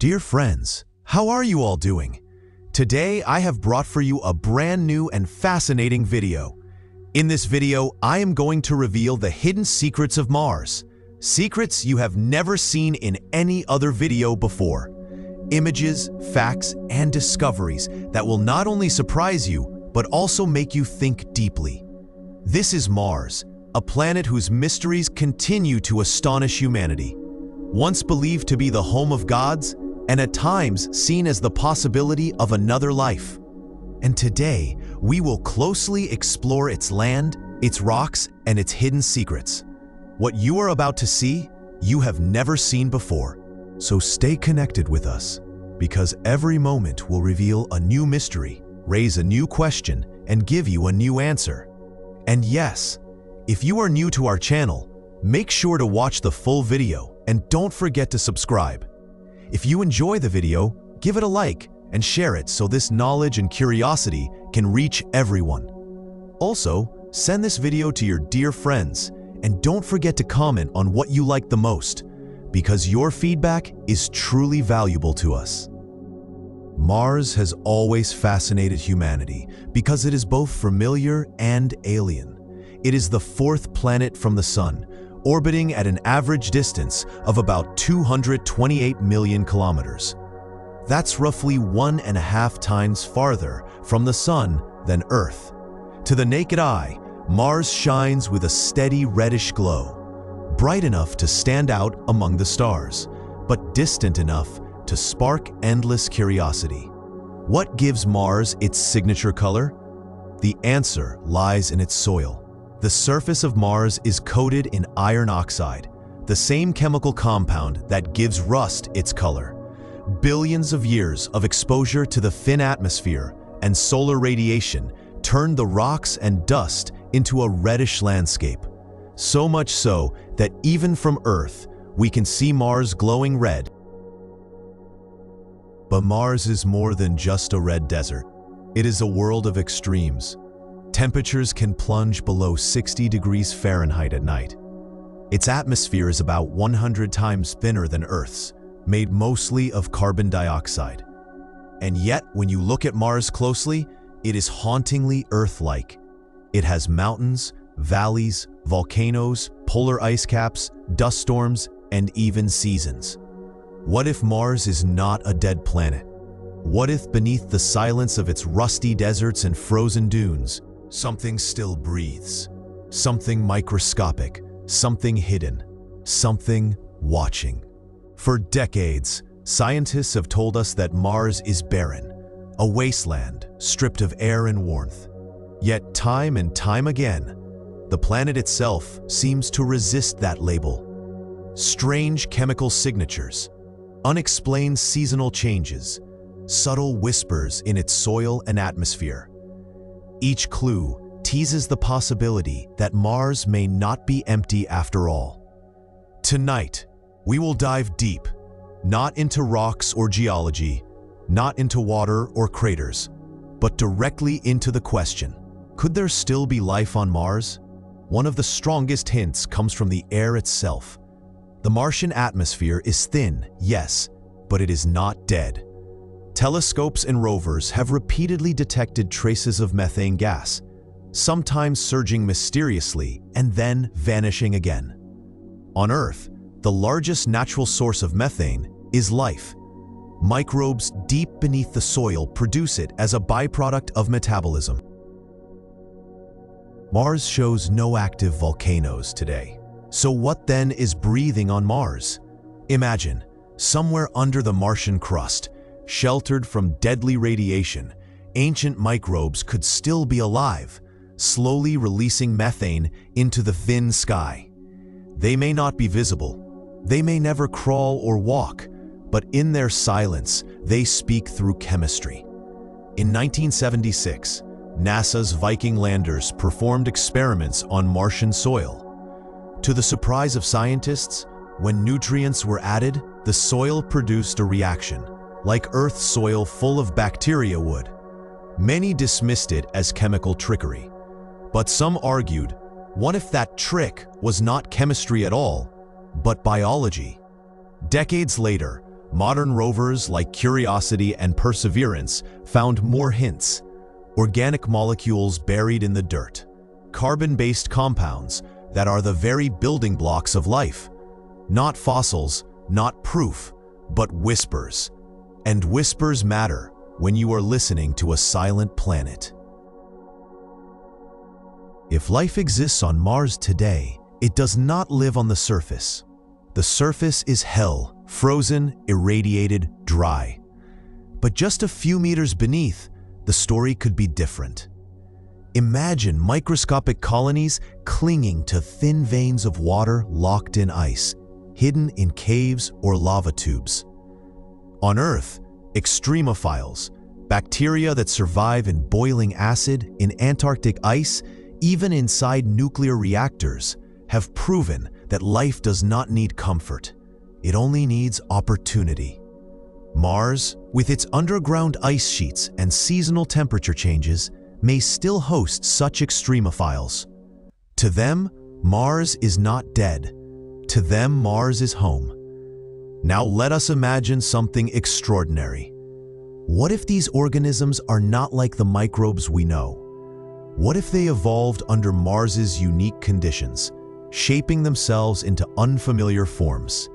Dear friends, how are you all doing? Today I have brought for you a brand new and fascinating video. In this video, I am going to reveal the hidden secrets of Mars. Secrets you have never seen in any other video before. Images, facts, and discoveries that will not only surprise you, but also make you think deeply. This is Mars, a planet whose mysteries continue to astonish humanity. Once believed to be the home of gods, and at times seen as the possibility of another life. And today, we will closely explore its land, its rocks, and its hidden secrets. What you are about to see, you have never seen before. So stay connected with us, because every moment will reveal a new mystery, raise a new question, and give you a new answer. And yes, if you are new to our channel, make sure to watch the full video and don't forget to subscribe. If you enjoy the video, give it a like and share it so this knowledge and curiosity can reach everyone. Also, send this video to your dear friends and don't forget to comment on what you like the most, because your feedback is truly valuable to us. Mars has always fascinated humanity because it is both familiar and alien. It is the fourth planet from the Sun, orbiting at an average distance of about 228 million kilometers. That's roughly 1.5 times farther from the Sun than Earth. To the naked eye, Mars shines with a steady reddish glow, bright enough to stand out among the stars, but distant enough to spark endless curiosity. What gives Mars its signature color? The answer lies in its soil. The surface of Mars is coated in iron oxide, the same chemical compound that gives rust its color. Billions of years of exposure to the thin atmosphere and solar radiation turned the rocks and dust into a reddish landscape. So much so that even from Earth, we can see Mars glowing red. But Mars is more than just a red desert. It is a world of extremes. Temperatures can plunge below 60 degrees Fahrenheit at night. Its atmosphere is about 100 times thinner than Earth's, made mostly of carbon dioxide. And yet, when you look at Mars closely, it is hauntingly Earth-like. It has mountains, valleys, volcanoes, polar ice caps, dust storms, and even seasons. What if Mars is not a dead planet? What if beneath the silence of its rusty deserts and frozen dunes, something still breathes? Something microscopic, something hidden, something watching. For decades, scientists have told us that Mars is barren, a wasteland stripped of air and warmth. Yet time and time again, the planet itself seems to resist that label. Strange chemical signatures, unexplained seasonal changes, subtle whispers in its soil and atmosphere. Each clue teases the possibility that Mars may not be empty after all. Tonight, we will dive deep, not into rocks or geology, not into water or craters, but directly into the question, could there still be life on Mars? One of the strongest hints comes from the air itself. The Martian atmosphere is thin, yes, but it is not dead. Telescopes and rovers have repeatedly detected traces of methane gas, sometimes surging mysteriously and then vanishing again. On Earth, the largest natural source of methane is life. Microbes deep beneath the soil produce it as a byproduct of metabolism. Mars shows no active volcanoes today. So what then is breathing on Mars? Imagine, somewhere under the Martian crust, sheltered from deadly radiation, ancient microbes could still be alive, slowly releasing methane into the thin sky. They may not be visible, they may never crawl or walk, but in their silence, they speak through chemistry. In 1976, NASA's Viking landers performed experiments on Martian soil. To the surprise of scientists, when nutrients were added, the soil produced a reaction, like Earth's soil full of bacteria would. Many dismissed it as chemical trickery, but some argued, what if that trick was not chemistry at all, but biology? Decades later, Modern rovers like Curiosity and Perseverance found more hints. Organic molecules buried in the dirt. Carbon-based compounds that are the very building blocks of life. Not fossils, not proof, but whispers. And whispers matter when you are listening to a silent planet. If life exists on Mars today, it does not live on the surface. The surface is hell, frozen, irradiated, dry. But just a few meters beneath, the story could be different. Imagine microscopic colonies clinging to thin veins of water locked in ice, hidden in caves or lava tubes. On Earth, extremophiles, bacteria that survive in boiling acid, in Antarctic ice, even inside nuclear reactors, have proven that life does not need comfort. It only needs opportunity. Mars, with its underground ice sheets and seasonal temperature changes, may still host such extremophiles. To them, Mars is not dead. To them, Mars is home. Now let us imagine something extraordinary. What if these organisms are not like the microbes we know? What if they evolved under Mars's unique conditions, shaping themselves into unfamiliar forms?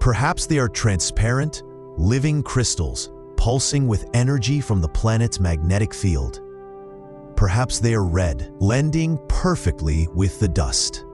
Perhaps they are transparent, living crystals, pulsing with energy from the planet's magnetic field. Perhaps they are red, blending perfectly with the dust.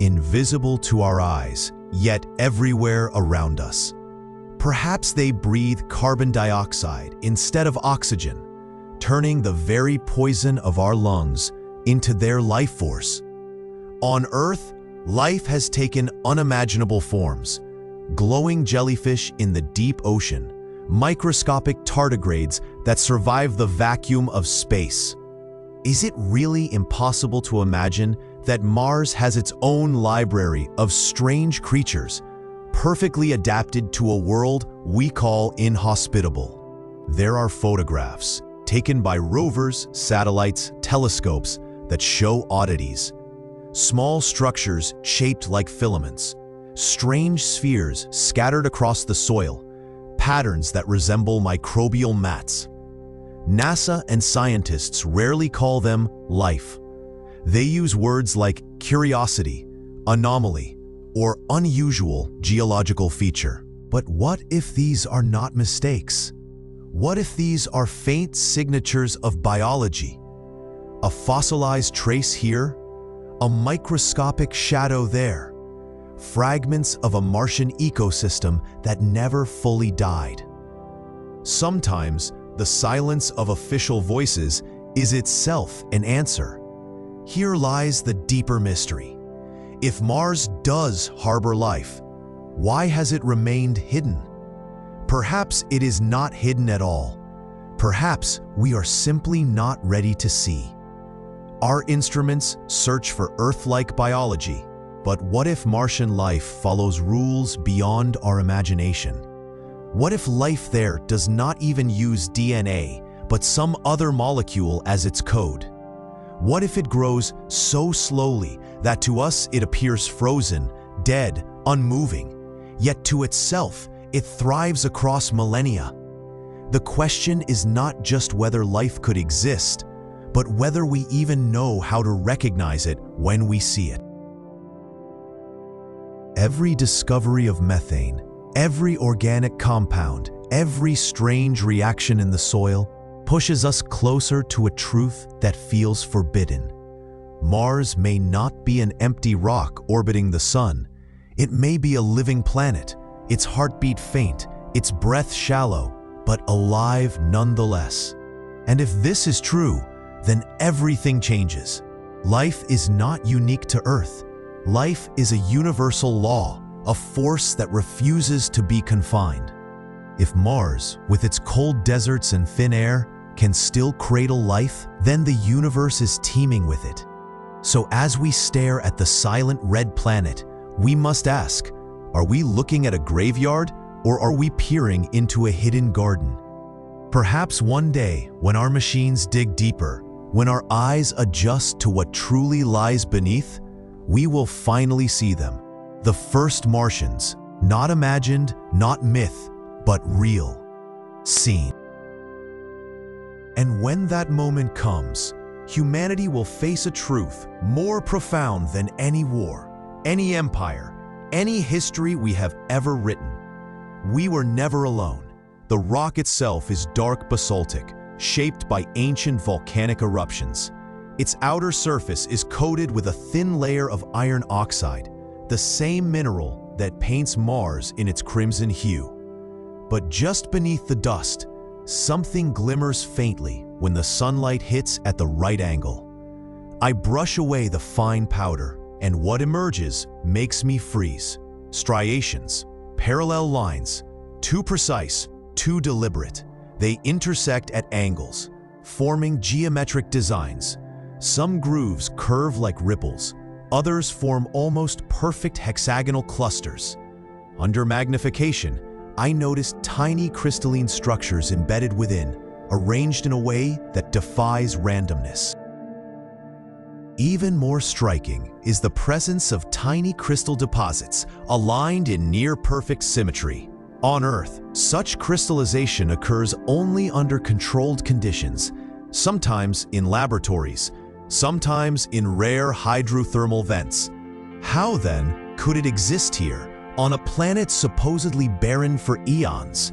Invisible to our eyes, yet everywhere around us. Perhaps they breathe carbon dioxide instead of oxygen, turning the very poison of our lungs into their life force. On Earth, life has taken unimaginable forms. Glowing jellyfish in the deep ocean, microscopic tardigrades that survive the vacuum of space. Is it really impossible to imagine that Mars has its own library of strange creatures, perfectly adapted to a world we call inhospitable? There are photographs taken by rovers, satellites, telescopes that show oddities. Small structures shaped like filaments, strange spheres scattered across the soil, patterns that resemble microbial mats. NASA and scientists rarely call them life. They use words like curiosity, anomaly, or unusual geological feature. But what if these are not mistakes? What if these are faint signatures of biology? A fossilized trace here, a microscopic shadow there, fragments of a Martian ecosystem that never fully died. Sometimes, the silence of official voices is itself an answer. Here lies the deeper mystery. If Mars does harbor life, why has it remained hidden? Perhaps it is not hidden at all. Perhaps we are simply not ready to see. Our instruments search for Earth-like biology, but what if Martian life follows rules beyond our imagination? What if life there does not even use DNA, but some other molecule as its code? What if it grows so slowly that to us it appears frozen, dead, unmoving, yet to itself it thrives across millennia? The question is not just whether life could exist, but whether we even know how to recognize it when we see it. Every discovery of methane, every organic compound, every strange reaction in the soil pushes us closer to a truth that feels forbidden. Mars may not be an empty rock orbiting the sun. It may be a living planet, its heartbeat faint, its breath shallow, but alive nonetheless. And if this is true, then everything changes. Life is not unique to Earth. Life is a universal law, a force that refuses to be confined. If Mars, with its cold deserts and thin air, can still cradle life, then the universe is teeming with it. So as we stare at the silent red planet, we must ask, are we looking at a graveyard, or are we peering into a hidden garden? Perhaps one day, when our machines dig deeper, when our eyes adjust to what truly lies beneath, we will finally see them, The first Martians, not imagined, not myth, but real, seen. And when that moment comes, humanity will face a truth more profound than any war, any empire, any history we have ever written. We were never alone. The rock itself is dark basaltic, shaped by ancient volcanic eruptions. Its outer surface is coated with a thin layer of iron oxide, the same mineral that paints Mars in its crimson hue. But just beneath the dust, something glimmers faintly when the sunlight hits at the right angle. I brush away the fine powder, and what emerges makes me freeze. Striations, parallel lines, too precise, too deliberate. They intersect at angles, forming geometric designs. Some grooves curve like ripples, others form almost perfect hexagonal clusters. Under magnification, I noticed tiny crystalline structures embedded within, arranged in a way that defies randomness. Even more striking is the presence of tiny crystal deposits aligned in near-perfect symmetry. On Earth, such crystallization occurs only under controlled conditions, sometimes in laboratories, sometimes in rare hydrothermal vents. How then could it exist here, on a planet supposedly barren for eons?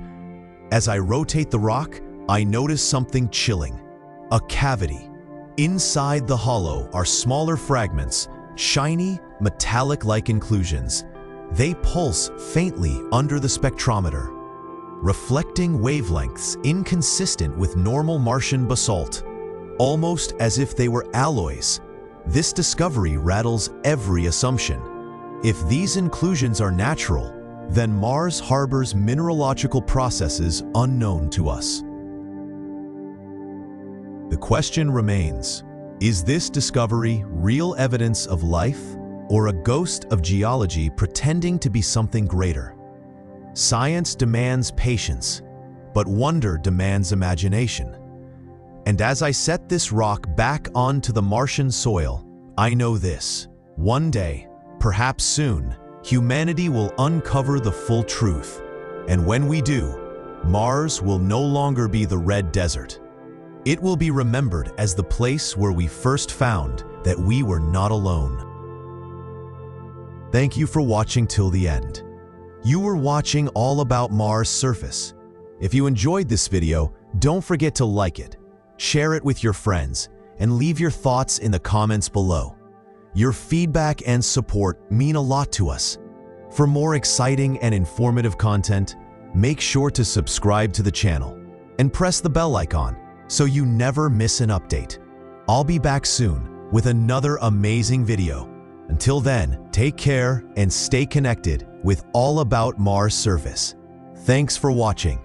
As I rotate the rock, I notice something chilling. A cavity. Inside the hollow are smaller fragments, shiny, metallic-like inclusions. They pulse faintly under the spectrometer, reflecting wavelengths inconsistent with normal Martian basalt, almost as if they were alloys. This discovery rattles every assumption. If these inclusions are natural, then Mars harbors mineralogical processes unknown to us. The question remains, is this discovery real evidence of life, or a ghost of geology pretending to be something greater? Science demands patience, but wonder demands imagination. And as I set this rock back onto the Martian soil, I know this. One day, perhaps soon, humanity will uncover the full truth, and when we do, Mars will no longer be the red desert. It will be remembered as the place where we first found that we were not alone. Thank you for watching till the end. You were watching All About Mars Surface. If you enjoyed this video, don't forget to like it, share it with your friends, and leave your thoughts in the comments below. Your feedback and support mean a lot to us. For more exciting and informative content, make sure to subscribe to the channel and press the bell icon so you never miss an update. I'll be back soon with another amazing video. Until then, take care and stay connected with All About Mars Surface. Thanks for watching.